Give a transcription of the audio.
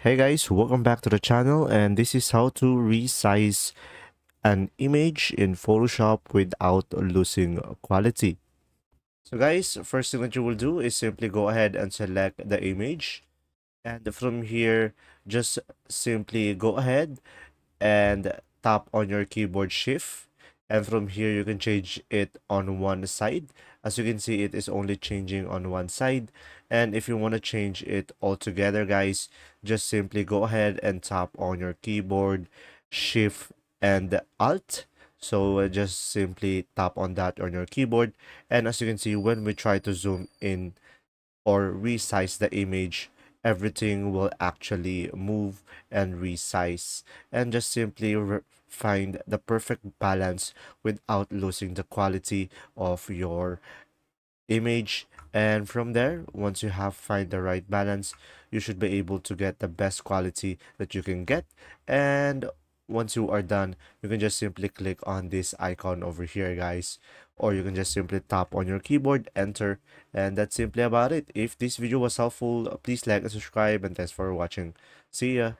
Hey guys, welcome back to the channel, and this is how to resize an image in Photoshop without losing quality. So guys, first thing that you will do is simply go ahead and select the image, and from here just simply go ahead and tap on your keyboard shift, and from here you can change it on one side. As you can see, it is only changing on one side, and if you want to change it all together guys, just simply go ahead and tap on your keyboard shift and alt. So just simply tap on that on your keyboard, and as you can see, when we try to zoom in or resize the image, everything will actually move and resize, and just simply find the perfect balance without losing the quality of your image. And from there, once you have find the right balance, you should be able to get the best quality that you can get. And once you are done, you can just simply click on this icon over here guys, or you can just simply tap on your keyboard, enter, and that's simply about it. If this video was helpful, please like and subscribe, and thanks for watching. See ya.